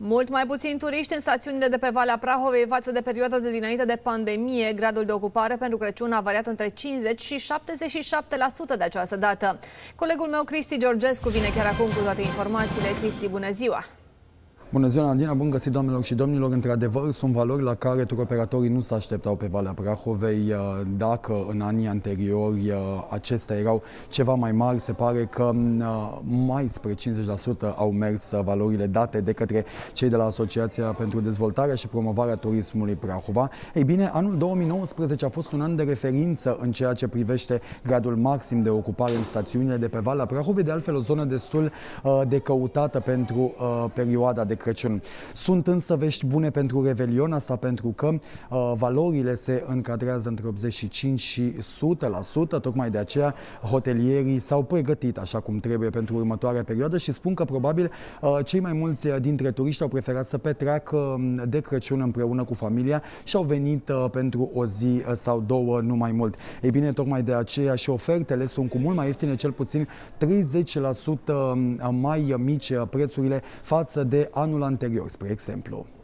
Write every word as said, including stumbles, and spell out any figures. Mult mai puțini turiști în stațiunile de pe Valea Prahovei față de perioada de dinainte de pandemie. Gradul de ocupare pentru Crăciun a variat între cincizeci și șaptezeci și șapte la sută de această dată. Colegul meu, Cristi Georgescu, vine chiar acum cu toate informațiile. Cristi, bună ziua! Bună ziua, Andina, bun găsit, doamnelor și domnilor. Într-adevăr, sunt valori la care turoperatorii nu se așteptau pe Valea Prahovei. Dacă în anii anteriori acestea erau ceva mai mari, se pare că mai spre cincizeci la sută au mers valorile date de către cei de la Asociația pentru Dezvoltarea și Promovarea Turismului Prahova. Ei bine, anul două mii nouăsprezece a fost un an de referință în ceea ce privește gradul maxim de ocupare în stațiunile de pe Valea Prahovei, de altfel o zonă destul de căutată pentru perioada de Crăciun. Sunt însă vești bune pentru Revelion, asta pentru că uh, valorile se încadrează între optzeci și cinci și o sută la sută, tocmai de aceea hotelierii s-au pregătit așa cum trebuie pentru următoarea perioadă și spun că probabil uh, cei mai mulți dintre turiști au preferat să petreacă de Crăciun împreună cu familia și au venit uh, pentru o zi sau două, nu mai mult. Ei bine, tocmai de aceea și ofertele sunt cu mult mai ieftine, cel puțin treizeci la sută mai mici prețurile față de anul anterior, spre exemplu.